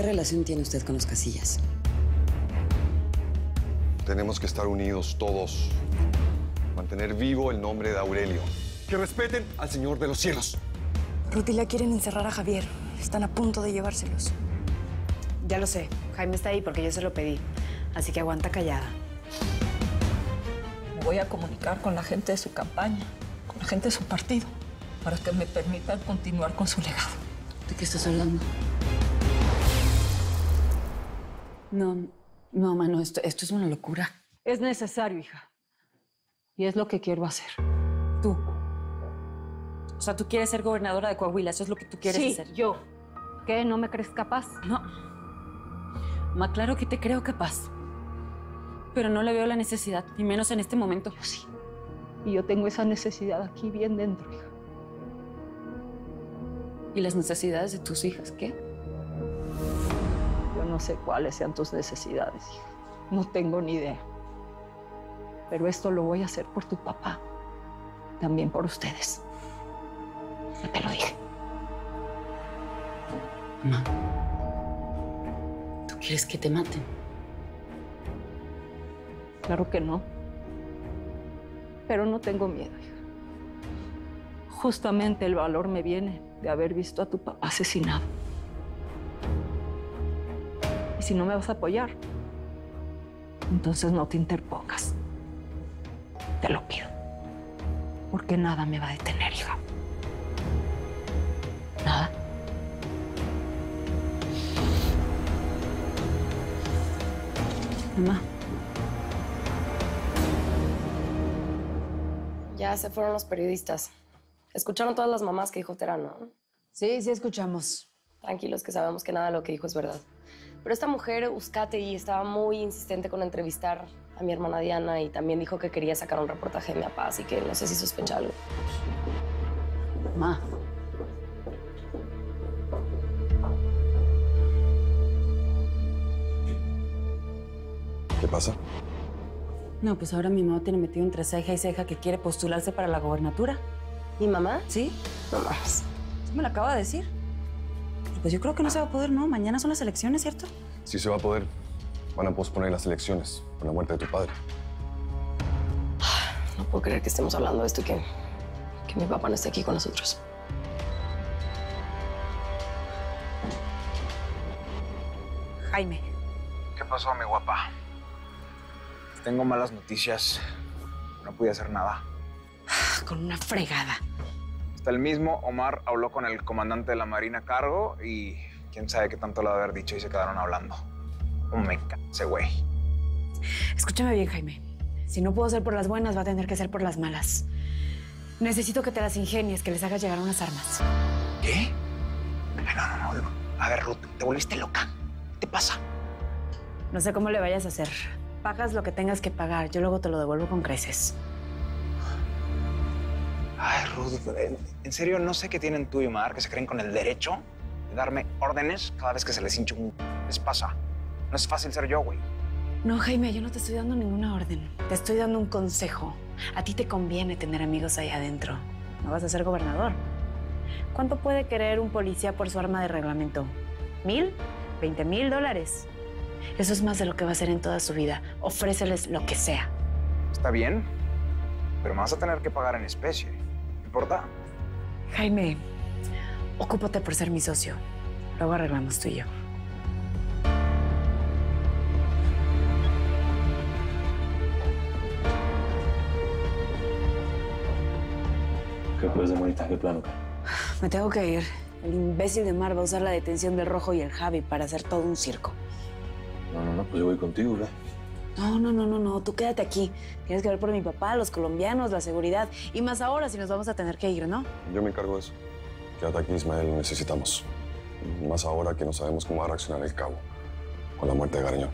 ¿Qué relación tiene usted con los Casillas? Tenemos que estar unidos todos. Mantener vivo el nombre de Aurelio. Que respeten al Señor de los Cielos. Ruth y la quieren encerrar a Javier. Están a punto de llevárselos. Ya lo sé. Jaime está ahí porque yo se lo pedí. Así que aguanta callada. Voy a comunicar con la gente de su campaña, con la gente de su partido, para que me permitan continuar con su legado. ¿De qué estás hablando? No, mano, esto es una locura. Es necesario, hija. Y es lo que quiero hacer. Tú. O sea, tú quieres ser gobernadora de Coahuila. Eso es lo que tú quieres hacer. Sí, yo. ¿Qué? ¿No me crees capaz? No. Ma, claro que te creo capaz. Pero no le veo la necesidad, ni menos en este momento. Yo sí. Y yo tengo esa necesidad aquí bien dentro, hija. ¿Y las necesidades de tus hijas qué? Yo no sé cuáles sean tus necesidades, hija. No tengo ni idea. Pero esto lo voy a hacer por tu papá. También por ustedes. Ya te lo dije. Mamá, ¿tú quieres que te maten? Claro que no. Pero no tengo miedo, hija. Justamente el valor me viene de haber visto a tu papá asesinado. Y si no me vas a apoyar, entonces no te interpongas. Te lo pido. Porque nada me va a detener, hija. Nada. Mamá. Ya se fueron los periodistas. Escucharon todas las mamás que dijo Terán, ¿no? Sí, escuchamos. Tranquilos, que sabemos que nada de lo que dijo es verdad. Pero esta mujer, Uskategui, estaba muy insistente con entrevistar a mi hermana Diana y también dijo que quería sacar un reportaje de mi papá, así que no sé si sospecha algo. Mamá. ¿Qué pasa? No, pues ahora mi mamá tiene metido entre ceja y ceja que quiere postularse para la gobernatura. ¿Mi mamá? Sí. No más. Me lo acaba de decir. Pero pues yo creo que no se va a poder, ¿no? Mañana son las elecciones, ¿cierto? Sí se va a poder. Van a posponer las elecciones por la muerte de tu padre. No puedo creer que estemos hablando de esto y que mi papá no esté aquí con nosotros. Jaime. ¿Qué pasó, mi guapa? Tengo malas noticias. No pude hacer nada. Con una fregada. Hasta el mismo Omar habló con el comandante de la Marina a cargo y quién sabe qué tanto lo haber dicho y se quedaron hablando. Me cansé, güey. Escúchame bien, Jaime. Si no puedo ser por las buenas, va a tener que ser por las malas. Necesito que te las ingenies, que les hagas llegar unas armas. ¿Qué? No. A ver, Ruth, te volviste loca. ¿Qué te pasa? No sé cómo le vayas a hacer. Pagas lo que tengas que pagar. Yo luego te lo devuelvo con creces. Ay, Ruth, en serio, no sé qué tienen tú y Omar, que se creen con el derecho de darme órdenes cada vez que se les hincha un... Les pasa. No es fácil ser yo, güey. No, Jaime, yo no te estoy dando ninguna orden. Te estoy dando un consejo. A ti te conviene tener amigos ahí adentro. No vas a ser gobernador. ¿Cuánto puede querer un policía por su arma de reglamento? ¿1000? $20,000. Eso es más de lo que va a hacer en toda su vida. Ofréceles lo que sea. Está bien, pero me vas a tener que pagar en especie. ¿Me importa? Jaime, ocúpate por ser mi socio. Luego arreglamos tú y yo. ¿Qué puedes de bonita? ¿Qué plano? Me tengo que ir. El imbécil de Mar va a usar la detención del Rojo y el Javi para hacer todo un circo. No, pues yo voy contigo, ¿verdad? No, tú quédate aquí. Tienes que ver por mi papá, los colombianos, la seguridad. Y más ahora si nos vamos a tener que ir, ¿no? Yo me encargo de eso. Quédate aquí, Ismael, lo necesitamos. Y más ahora que no sabemos cómo va a reaccionar el cabo con la muerte de Garañón.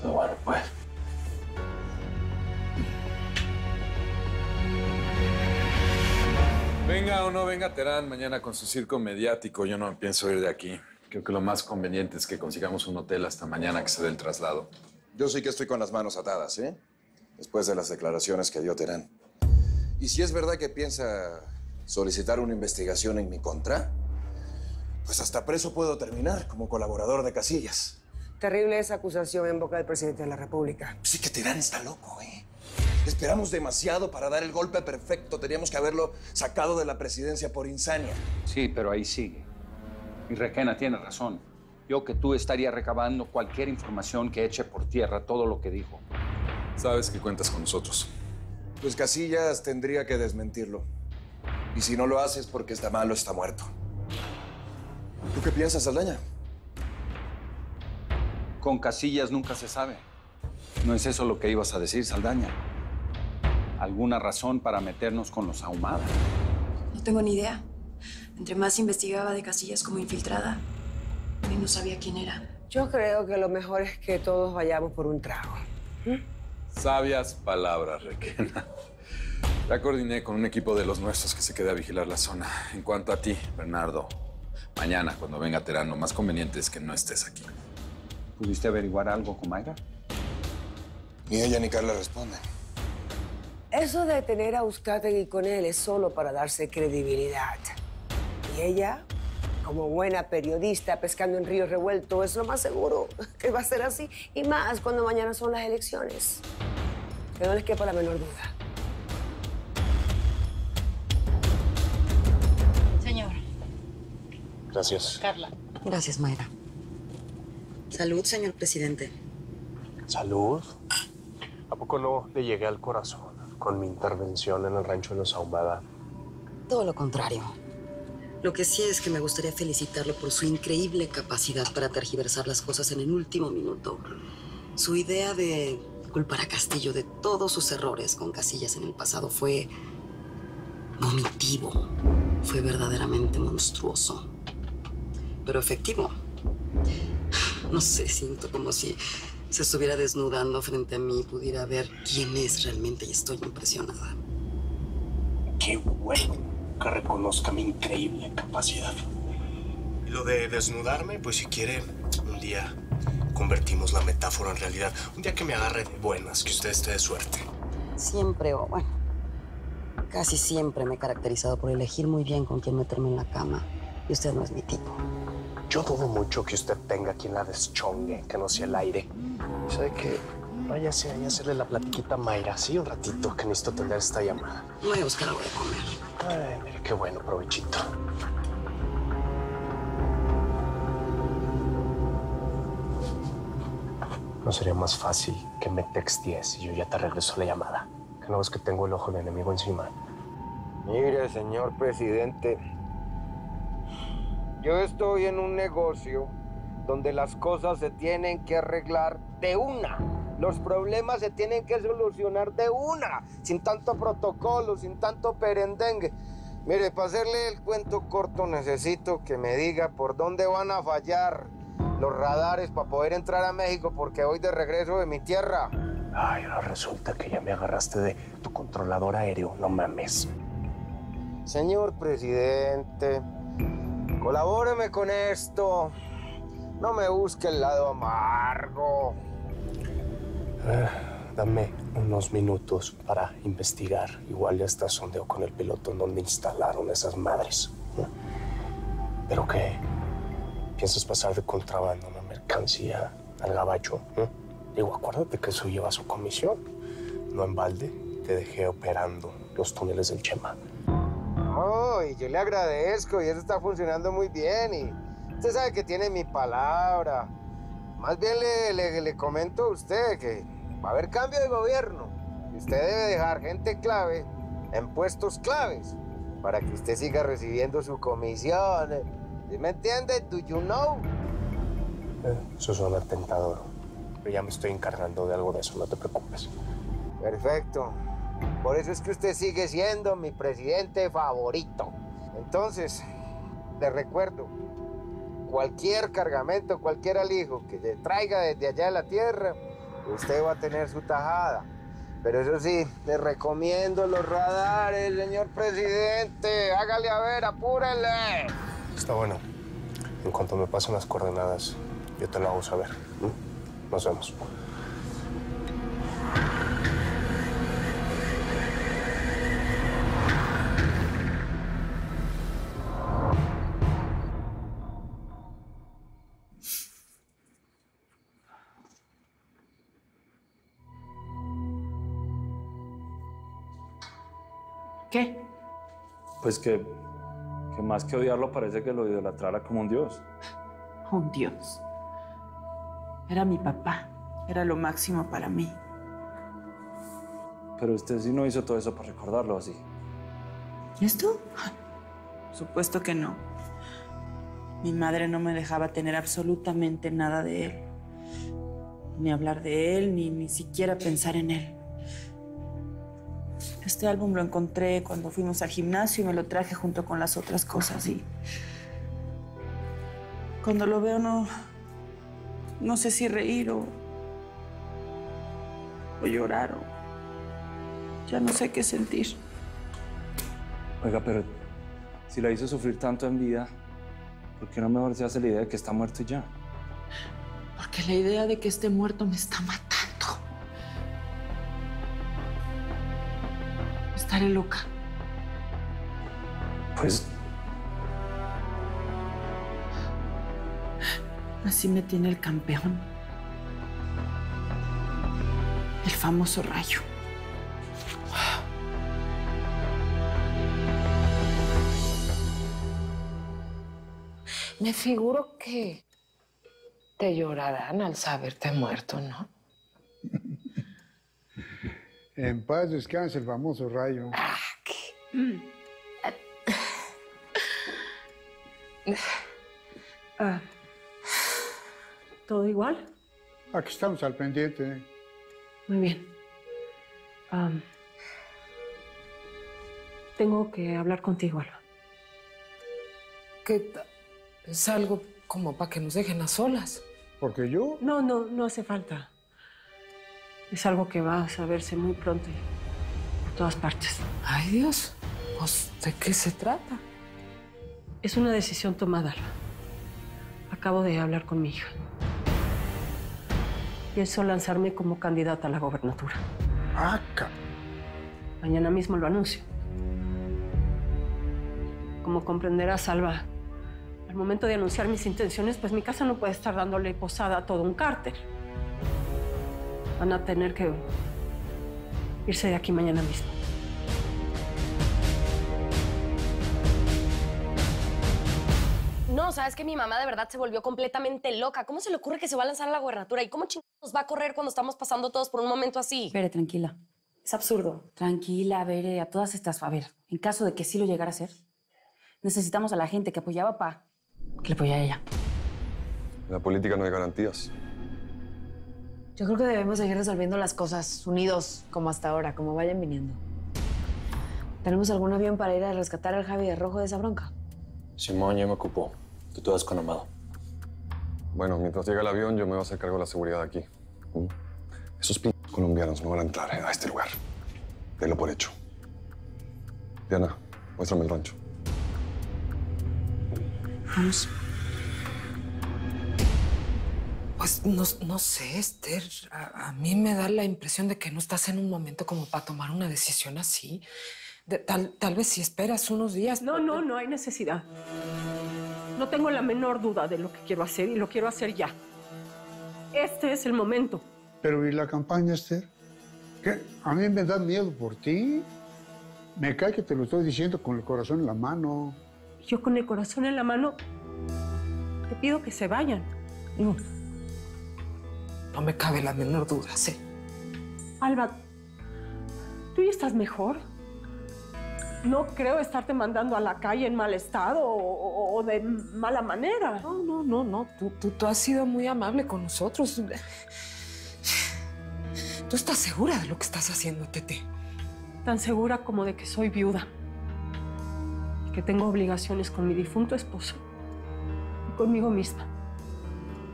Todo bueno, pues. Venga o no venga Terán mañana con su circo mediático, yo no pienso ir de aquí. Creo que lo más conveniente es que consigamos un hotel hasta mañana que se dé el traslado. Yo sí que estoy con las manos atadas, ¿eh? Después de las declaraciones que dio Terán. Y si es verdad que piensa solicitar una investigación en mi contra, pues hasta preso puedo terminar como colaborador de Casillas. Terrible esa acusación en boca del presidente de la República. Sí que Terán está loco, ¿eh? Esperamos demasiado para dar el golpe perfecto. Teníamos que haberlo sacado de la presidencia por insania. Sí, pero ahí sigue. Y Requena tiene razón. Yo que tú estaría recabando cualquier información que eche por tierra todo lo que dijo. Sabes que cuentas con nosotros. Pues Casillas tendría que desmentirlo. Y si no lo haces porque está malo, está muerto. ¿Tú qué piensas, Saldaña? Con Casillas nunca se sabe. No es eso lo que ibas a decir, Saldaña. ¿Alguna razón para meternos con los Ahumada? No tengo ni idea. Entre más investigaba de Casillas como infiltrada, menos sabía quién era. Yo creo que lo mejor es que todos vayamos por un trago. ¿Mm? Sabias palabras, Requena. Ya coordiné con un equipo de los nuestros que se queda a vigilar la zona. En cuanto a ti, Bernardo, mañana, cuando venga Terán, lo más conveniente es que no estés aquí. ¿Pudiste averiguar algo con Mayra? Ni ella ni Carla responden. Eso de tener a Uskategui con él es solo para darse credibilidad. Y ella, como buena periodista pescando en río revuelto, es lo más seguro que va a ser así. Y más cuando mañana son las elecciones. Que no les quepa la menor duda. Señor. Gracias. Carla. Gracias, Mayra. Salud, señor presidente. Salud. ¿A poco no le llegué al corazón con mi intervención en el rancho de los Ahumada? Todo lo contrario. Lo que sí es que me gustaría felicitarlo por su increíble capacidad para tergiversar las cosas en el último minuto. Su idea de culpar a Castillo de todos sus errores con Casillas en el pasado fue vomitivo. Fue verdaderamente monstruoso, pero efectivo. No sé, siento como si se estuviera desnudando frente a mí y pudiera ver quién es realmente, y estoy impresionada. Qué bueno que reconozca mi increíble capacidad. Y lo de desnudarme, pues si quiere, un día convertimos la metáfora en realidad. Un día que me agarre de buenas, que usted esté de suerte. Siempre, o bueno, casi siempre me he caracterizado por elegir muy bien con quién meterme en la cama. Y usted no es mi tipo. Yo dudo mucho que usted tenga quien la deschongue, que no sea el aire. ¿Sabe qué? Váyase ahí a hacerle la platiquita a Mayra, ¿sí? Un ratito, que necesito atender esta llamada. Voy a buscar algo de comer. Ay, mire, qué bueno, provechito. ¿No sería más fácil que me textees y yo ya te regreso la llamada? Que no ves que tengo el ojo del enemigo encima. Mire, señor presidente, yo estoy en un negocio donde las cosas se tienen que arreglar de una. Los problemas se tienen que solucionar de una, sin tanto protocolo, sin tanto perendengue. Mire, para hacerle el cuento corto, necesito que me diga por dónde van a fallar los radares para poder entrar a México, porque voy de regreso de mi tierra. Ay, ahora resulta que ya me agarraste de tu controlador aéreo, no mames. Señor presidente, colabóreme con esto. No me busque el lado amargo. Dame unos minutos para investigar. Igual ya está sondeo con el piloto en donde instalaron esas madres. ¿Pero qué? ¿Piensas pasar de contrabando una mercancía al gabacho? Digo, acuérdate que eso lleva su comisión. No en balde te dejé operando los túneles del Chema. Oh, y yo le agradezco, y eso está funcionando muy bien, y usted sabe que tiene mi palabra. Más bien le comento a usted que va a haber cambio de gobierno, y usted debe dejar gente clave en puestos claves para que usted siga recibiendo su comisión. ¿Sí me entiende? ¿Do you know? Eso suena tentador, pero ya me estoy encargando de algo de eso, no te preocupes. Perfecto. Por eso es que usted sigue siendo mi presidente favorito. Entonces, le recuerdo, cualquier cargamento, cualquier alijo que le traiga desde allá de la tierra, usted va a tener su tajada. Pero eso sí, le recomiendo los radares, señor presidente. Hágale a ver, apúrenle. Está bueno. En cuanto me pasen las coordenadas, yo te lo hago saber. Nos vemos. ¿Qué? Pues que más que odiarlo parece que lo idolatrara como un dios. Un dios. Era mi papá. Era lo máximo para mí. Pero usted sí no hizo todo eso para recordarlo así. ¿Y esto? Por supuesto que no. Mi madre no me dejaba tener absolutamente nada de él. Ni hablar de él, ni siquiera pensar en él. Este álbum lo encontré cuando fuimos al gimnasio y me lo traje junto con las otras cosas. Y cuando lo veo no sé si reír o llorar o... Ya no sé qué sentir. Oiga, pero si la hizo sufrir tanto en vida, ¿por qué no mejor se hace la idea de que está muerto y ya? Porque la idea de que esté muerto me está matando. Estaré loca. Pues... Así me tiene el campeón. El famoso rayo. Me figuro que te llorarán al saberte muerto, ¿no? En paz descanse el famoso rayo. Ah, ¿qué? ¿Todo igual? Aquí estamos al pendiente. Muy bien. Tengo que hablar contigo, Alba. ¿Qué? Es algo como para que nos dejen a solas. ¿Porque yo? No hace falta. Es algo que va a saberse muy pronto y por todas partes. Ay, Dios. Pues, ¿de qué se trata? Es una decisión tomada, Alba. Acabo de hablar con mi hija. Pienso lanzarme como candidata a la gobernatura. ¡Aca! Mañana mismo lo anuncio. Como comprenderás, Alba, al momento de anunciar mis intenciones, pues mi casa no puede estar dándole posada a todo un cártel. Van a tener que irse de aquí mañana mismo. No, sabes que mi mamá de verdad se volvió completamente loca. ¿Cómo se le ocurre que se va a lanzar a la gubernatura? ¿Y cómo chingados va a correr cuando estamos pasando todos por un momento así? Vere, tranquila. Es absurdo. Tranquila, Vere, a todas estas. A ver, en caso de que sí lo llegara a hacer, necesitamos a la gente que apoyaba a papá, que le apoyara a ella. En la política no hay garantías. Yo creo que debemos seguir resolviendo las cosas unidos, como hasta ahora, como vayan viniendo. ¿Tenemos algún avión para ir a rescatar al Javi de Rojo de esa bronca? Simón ya me ocupó. Tú te vas con Amado. Bueno, mientras llega el avión, yo me voy a hacer cargo de la seguridad de aquí. Esos pinches colombianos no van a entrar a este lugar. Denlo por hecho. Diana, muéstrame el rancho. Vamos. Pues no sé, Esther. A mí me da la impresión de que no estás en un momento como para tomar una decisión así. Tal vez si esperas unos días... No hay necesidad. No tengo la menor duda de lo que quiero hacer y lo quiero hacer ya. Este es el momento. Pero ¿y la campaña, Esther? ¿Qué? A mí me da miedo por ti. Me cae que te lo estoy diciendo con el corazón en la mano. Yo con el corazón en la mano te pido que se vayan. No me cabe la menor duda, sí. Alba, ¿tú ya estás mejor? No creo estarte mandando a la calle en mal estado o de mala manera. No. Tú has sido muy amable con nosotros. ¿Tú estás segura de lo que estás haciendo, Tete? Tan segura como de que soy viuda. Y que tengo obligaciones con mi difunto esposo. Y conmigo misma.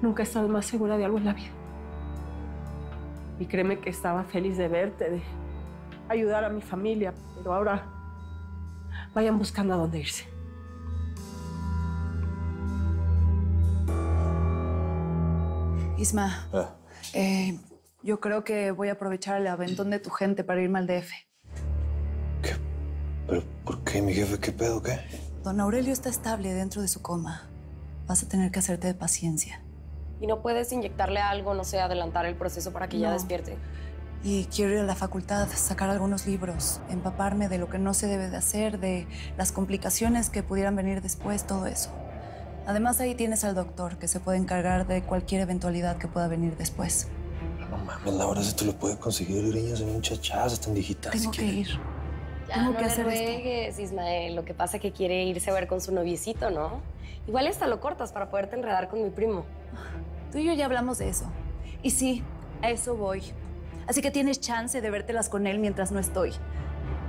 Nunca he estado más segura de algo en la vida. Y créeme que estaba feliz de verte, de ayudar a mi familia, pero ahora... Vayan buscando a dónde irse. Isma, yo creo que voy a aprovechar el aventón de tu gente para irme al DF. ¿Qué? ¿Pero por qué, mi jefe? ¿Qué pedo? ¿Qué? Don Aurelio está estable dentro de su coma. Vas a tener que hacerte de paciencia. ¿Y no puedes inyectarle algo, no sé, adelantar el proceso para que ya despierte? y quiero ir a la facultad, sacar algunos libros, empaparme de lo que no se debe de hacer, de las complicaciones que pudieran venir después, todo eso. Además, ahí tienes al doctor, que se puede encargar de cualquier eventualidad que pueda venir después. No mames, Laura, si te lo puede conseguir, greñas, en muchachas, hasta en digital. Tengo que ir. Ya, tengo que hacer esto. No le ruegues, Ismael. Lo que pasa es que quiere irse a ver con su noviecito, ¿no? Igual hasta lo cortas para poderte enredar con mi primo. Tú y yo ya hablamos de eso. Y sí, a eso voy. Así que tienes chance de vértelas con él mientras no estoy.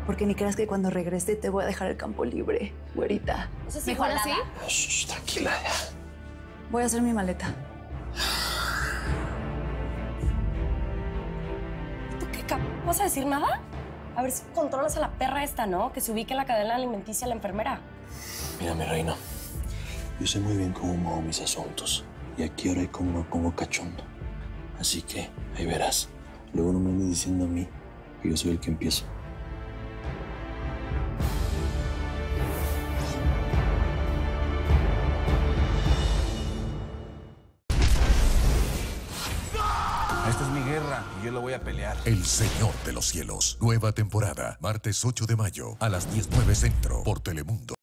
Porque ni creas que cuando regrese te voy a dejar el campo libre, güerita. No sé si mejor así. Shh, tranquila ya. Voy a hacer mi maleta. ¿Tú qué cabrón? ¿Vas a decir nada? A ver si controlas a la perra esta, ¿no? Que se ubique en la cadena alimenticia a la enfermera. Mira, mi reina. Yo sé muy bien cómo muevo mis asuntos. Y a qué hora y cómo me pongo cachondo. Así que ahí verás. Luego no me andes diciendo a mí que yo soy el que empiezo. Esta es mi guerra y yo la voy a pelear. El Señor de los Cielos. Nueva temporada. Martes 8 de mayo a las 19:00 centro por Telemundo.